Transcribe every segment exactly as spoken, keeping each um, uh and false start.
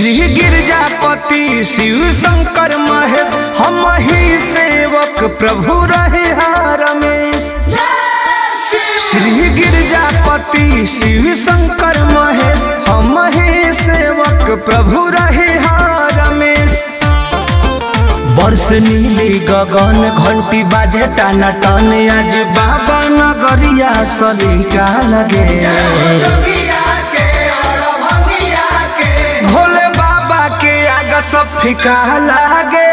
श्री गिरजापति शिव शंकर महेश हम ही सेवक प्रभु रहे रमेश। श्री गिरजापति शिव शंकर महेश हम ही सेवक प्रभु रहे रमेश। वर्ष नीले गगन घंटी बाजे टाना टन आज बाबा नगरिया सलिका लगे। भोले बाबा के आग सब फिका लागे।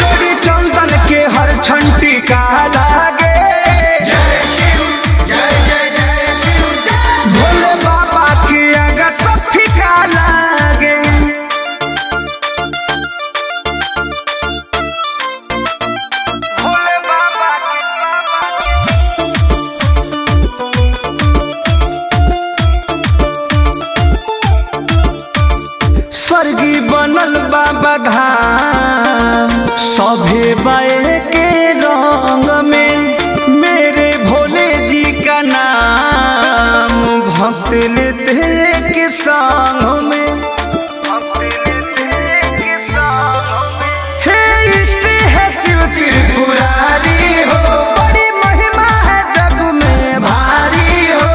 रोड़ी चंदन के हर छंटी का लागे। भोले बाबा के आग सब फिका लागे। स्वर्गी बनल बाबा धाम सभे बाए के रंग में मेरे भोले जी का नाम भक्त लेते के संग में। हे इष्ट है शिव त्रिपुरारी हो, बड़ी महिमा है जग में भारी हो।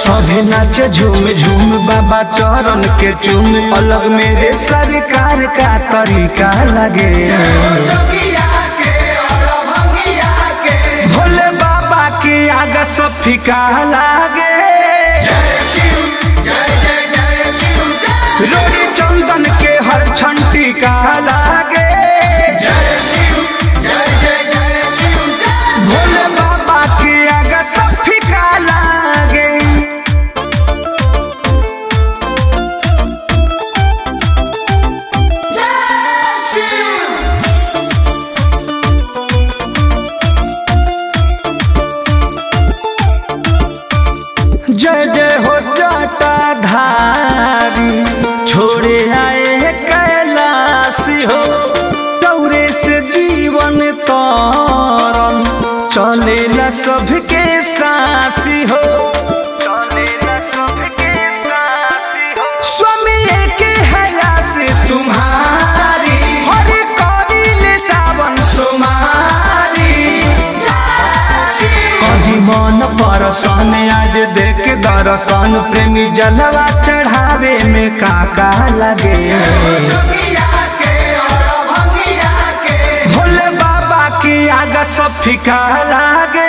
सभे नाचे झूम झूम बाबा चरण के चूम अलग मेरे सरकार का तरीका लगे। भोले बाबा के आग सब फीका लागे। रोड़ी चंदन के हर छंटी का लागे। भोले बाबा के आग सब फीका लागे। जय जय हो जटाधारी छोड़े आए कैलाशी हो। तौरे से जीवन तारन चले न सबके सासी हो। स्वामी एक हया से तुम्हारी हर कौरी सावन सुमारी। कभी मन परसन आज देख दर्शन प्रेमी जलवा चढ़ावे में काका लगे। भोले बाबा की आग सब फीका लागे।